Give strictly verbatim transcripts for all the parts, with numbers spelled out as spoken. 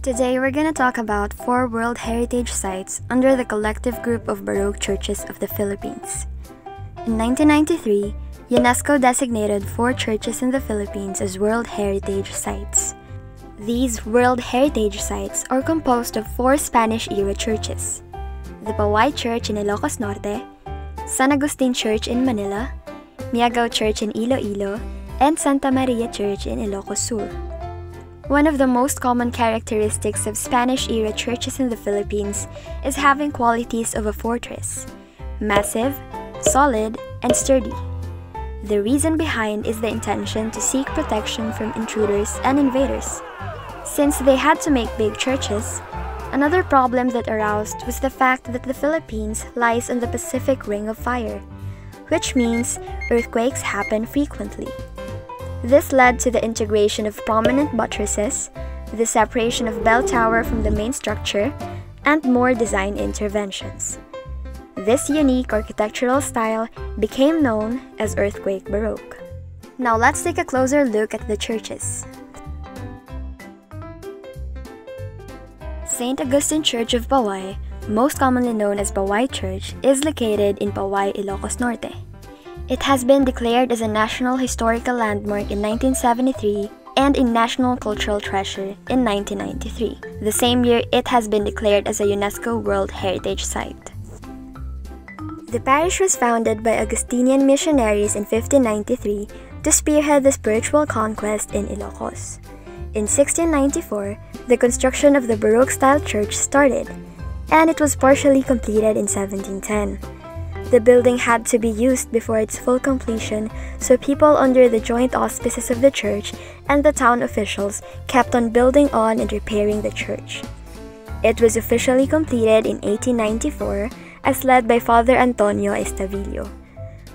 Today we're gonna talk about four World Heritage Sites under the collective group of Baroque churches of the Philippines. In nineteen ninety-three, UNESCO designated four churches in the Philippines as World Heritage Sites. These World Heritage Sites are composed of four Spanish-era churches: the Paoay Church in Ilocos Norte, San Agustin Church in Manila, Miag-ao Church in Iloilo, and Santa Maria Church in Ilocos Sur. One of the most common characteristics of Spanish-era churches in the Philippines is having qualities of a fortress: massive, solid, and sturdy. The reason behind is the intention to seek protection from intruders and invaders. Since they had to make big churches, another problem that arose was the fact that the Philippines lies on the Pacific Ring of Fire, which means earthquakes happen frequently. This led to the integration of prominent buttresses, the separation of bell tower from the main structure, and more design interventions. This unique architectural style became known as Earthquake Baroque. Now let's take a closer look at the churches. Saint Agustin Church of Paoay, most commonly known as Paoay Church, is located in Paoay, Ilocos Norte. It has been declared as a National Historical Landmark in nineteen seventy-three and a National Cultural Treasure in nineteen ninety-three. The same year, it has been declared as a UNESCO World Heritage Site. The parish was founded by Augustinian missionaries in fifteen ninety-three to spearhead the spiritual conquest in Ilocos. In sixteen ninety-four, the construction of the Baroque-style church started, and it was partially completed in seventeen ten. The building had to be used before its full completion, so people under the joint auspices of the church and the town officials kept on building on and repairing the church. It was officially completed in eighteen ninety-four, as led by Father Antonio Estavillo.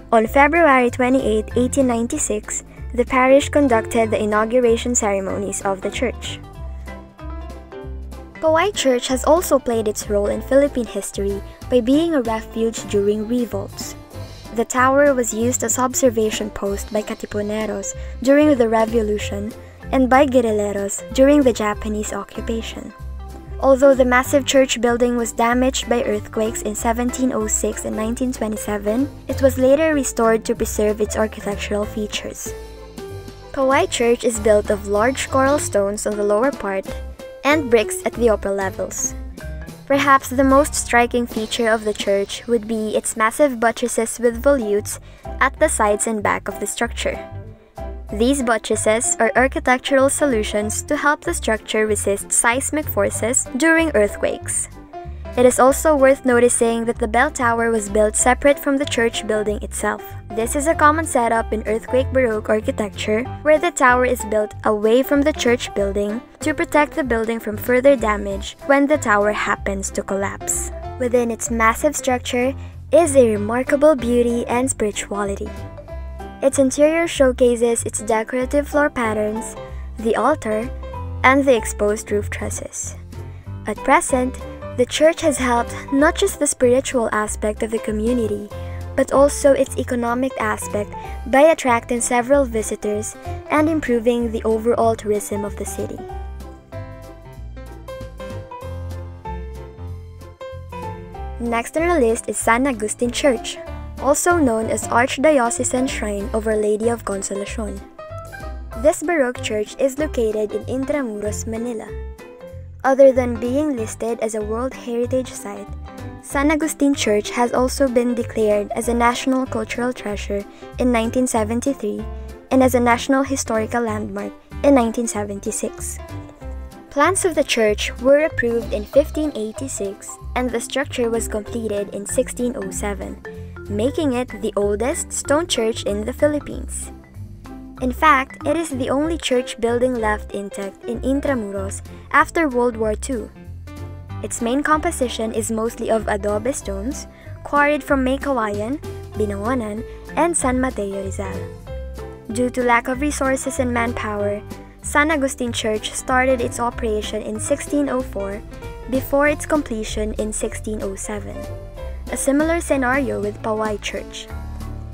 On February twenty-eighth, eighteen ninety-six, the parish conducted the inauguration ceremonies of the church. Paoay Church has also played its role in Philippine history by being a refuge during revolts. The tower was used as observation post by Katipuneros during the Revolution and by guerrilleros during the Japanese occupation. Although the massive church building was damaged by earthquakes in seventeen oh six and nineteen twenty-seven, it was later restored to preserve its architectural features. Paoay Church is built of large coral stones on the lower part and bricks at the upper levels. Perhaps the most striking feature of the church would be its massive buttresses with volutes at the sides and back of the structure. These buttresses are architectural solutions to help the structure resist seismic forces during earthquakes. It is also worth noticing that the bell tower was built separate from the church building itself. This is a common setup in Earthquake Baroque architecture, where the tower is built away from the church building to protect the building from further damage when the tower happens to collapse. Within its massive structure is a remarkable beauty and spirituality. Its interior showcases its decorative floor patterns, the altar, and the exposed roof trusses. At present, the church has helped not just the spiritual aspect of the community, but also its economic aspect by attracting several visitors and improving the overall tourism of the city. Next on our list is San Agustin Church, also known as Archdiocesan Shrine of Our Lady of Consolacion. This Baroque church is located in Intramuros, Manila. Other than being listed as a World Heritage Site, San Agustin Church has also been declared as a National Cultural Treasure in nineteen seventy-three and as a National Historical Landmark in nineteen seventy-six. Plans of the church were approved in fifteen eighty-six and the structure was completed in sixteen oh seven, making it the oldest stone church in the Philippines. In fact, it is the only church building left intact in Intramuros after World War Two. Its main composition is mostly of adobe stones, quarried from Meycauayan, Binangonan, and San Mateo Rizal. Due to lack of resources and manpower, San Agustin Church started its operation in sixteen oh four before its completion in sixteen oh seven, a similar scenario with Paoay Church.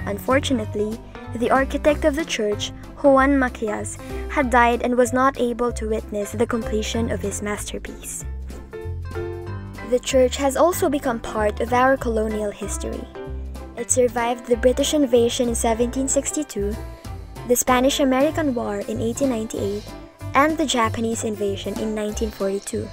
Unfortunately, the architect of the church Juan Macias, had died and was not able to witness the completion of his masterpiece. The church has also become part of our colonial history. It survived the British invasion in seventeen sixty-two, the Spanish-American War in eighteen ninety-eight, and the Japanese invasion in nineteen forty-two.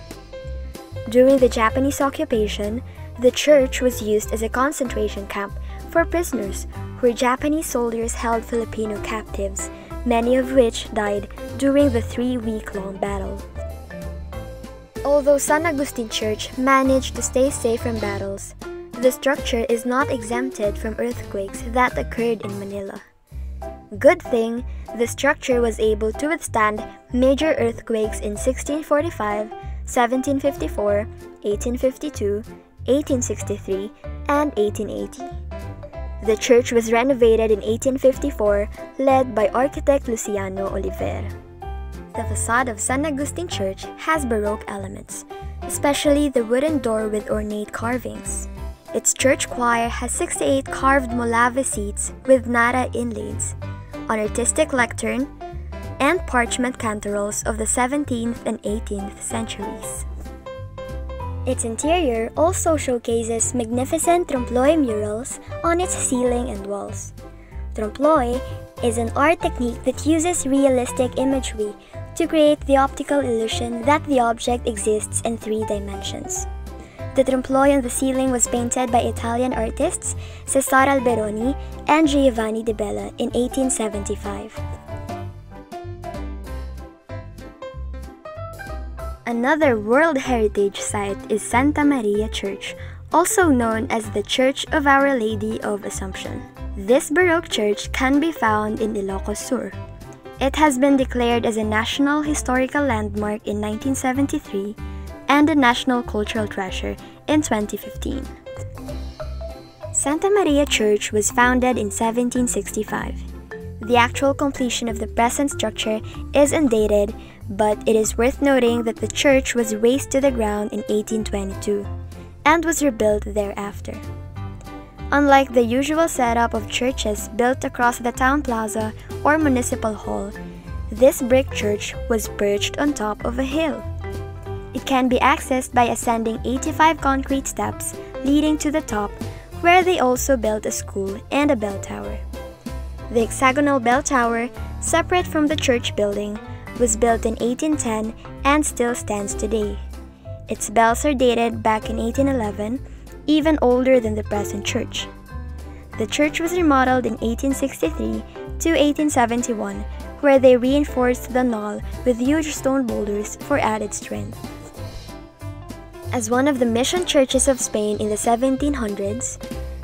During the Japanese occupation, the church was used as a concentration camp for prisoners, where Japanese soldiers held Filipino captives, many of which died during the three-week-long battle. Although San Agustin Church managed to stay safe from battles, the structure is not exempted from earthquakes that occurred in Manila. Good thing, the structure was able to withstand major earthquakes in sixteen forty-five, seventeen fifty-four, eighteen fifty-two, eighteen sixty-three, and eighteen eighty. The church was renovated in eighteen fifty-four, led by architect Luciano Oliver. The facade of San Agustin Church has Baroque elements, especially the wooden door with ornate carvings. Its church choir has sixty-eight carved Molave seats with nara inlays, an artistic lectern, and parchment cantorals of the seventeenth and eighteenth centuries. Its interior also showcases magnificent trompe-l'oeil murals on its ceiling and walls. Trompe-l'oeil is an art technique that uses realistic imagery to create the optical illusion that the object exists in three dimensions. The trompe-l'oeil on the ceiling was painted by Italian artists Cesare Alberoni and Giovanni di Bella in eighteen seventy-five. Another World Heritage Site is Santa Maria Church, also known as the Church of Our Lady of Assumption. This Baroque church can be found in Ilocos Sur. It has been declared as a National Historical Landmark in nineteen seventy-three and a National Cultural Treasure in twenty fifteen. Santa Maria Church was founded in seventeen sixty-five. The actual completion of the present structure is undated, but it is worth noting that the church was razed to the ground in eighteen twenty-two and was rebuilt thereafter. Unlike the usual setup of churches built across the town plaza or municipal hall, this brick church was perched on top of a hill. It can be accessed by ascending eighty-five concrete steps leading to the top, where they also built a school and a bell tower. The hexagonal bell tower, separate from the church building, was built in eighteen ten and still stands today. Its bells are dated back in eighteen eleven, even older than the present church. The church was remodeled in eighteen sixty-three to eighteen seventy-one, where they reinforced the knoll with huge stone boulders for added strength. As one of the mission churches of Spain in the seventeen hundreds,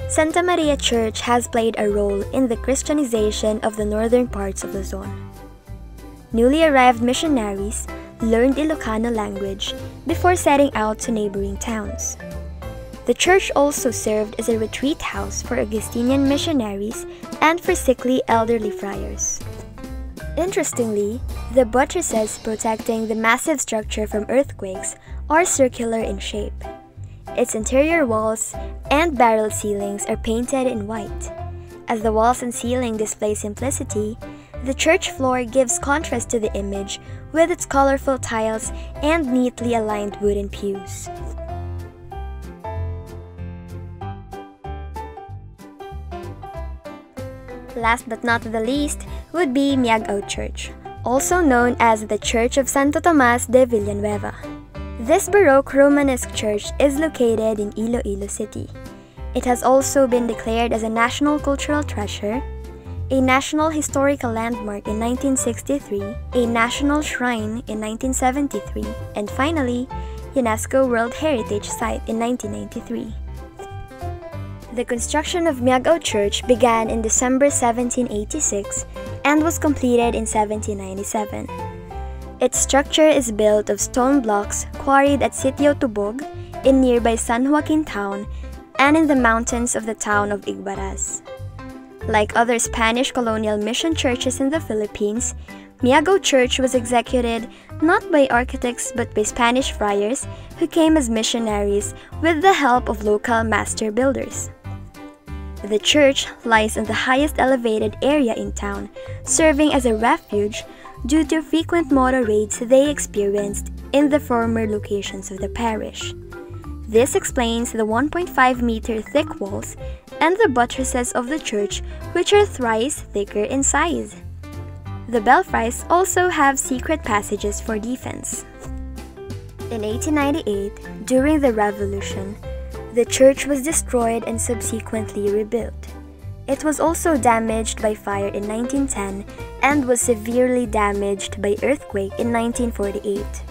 Santa Maria Church has played a role in the Christianization of the northern parts of Luzon. Newly arrived missionaries learned Ilocano language before setting out to neighboring towns. The church also served as a retreat house for Augustinian missionaries and for sickly elderly friars. Interestingly, the buttresses protecting the massive structure from earthquakes are circular in shape. Its interior walls and barrel ceilings are painted in white. As the walls and ceiling display simplicity, the church floor gives contrast to the image with its colorful tiles and neatly aligned wooden pews. Last but not the least would be Miag-ao Church, also known as the Church of Santo Tomas de Villanueva. This Baroque Romanesque church is located in Iloilo City. It has also been declared as a National Cultural Treasure, a National Historical Landmark in nineteen sixty-three, a National Shrine in nineteen seventy-three, and finally, UNESCO World Heritage Site in nineteen ninety-three. The construction of Miag-ao Church began in December seventeen eighty-six and was completed in seventeen ninety-seven. Its structure is built of stone blocks quarried at Sitio Tubog in nearby San Joaquin town and in the mountains of the town of Igbaras. Like other Spanish colonial mission churches in the Philippines, Miag-ao Church was executed not by architects but by Spanish friars who came as missionaries with the help of local master builders. The church lies on the highest elevated area in town, serving as a refuge due to frequent motor raids they experienced in the former locations of the parish. This explains the one point five meter thick walls and the buttresses of the church, which are thrice thicker in size. The belfries also have secret passages for defense. In eighteen ninety-eight, during the Revolution, the church was destroyed and subsequently rebuilt. It was also damaged by fire in nineteen ten and was severely damaged by earthquake in nineteen forty-eight.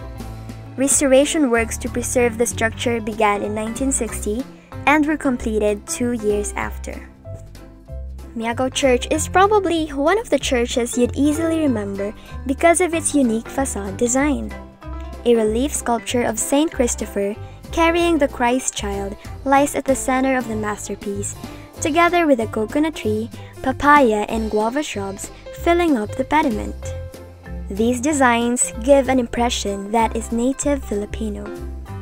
Restoration works to preserve the structure began in nineteen sixty and were completed two years after. Miag-ao Church is probably one of the churches you'd easily remember because of its unique facade design. A relief sculpture of Saint Christopher carrying the Christ child lies at the center of the masterpiece, together with a coconut tree, papaya and guava shrubs filling up the pediment. These designs give an impression that is native Filipino.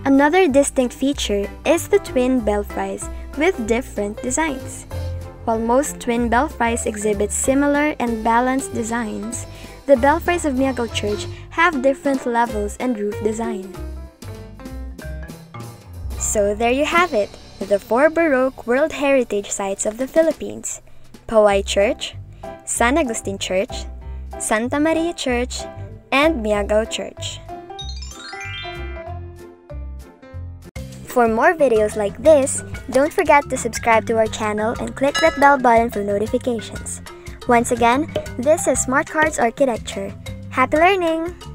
Another distinct feature is the twin belfries with different designs. While most twin belfries exhibit similar and balanced designs, the belfries of Miag-ao Church have different levels and roof design. So there you have it, the four Baroque World Heritage Sites of the Philippines: Paoay Church, San Agustin Church, Santa Maria Church, and Miag-ao Church. For more videos like this, don't forget to subscribe to our channel and click that bell button for notifications. Once again, this is Smart Cards Architecture. Happy learning!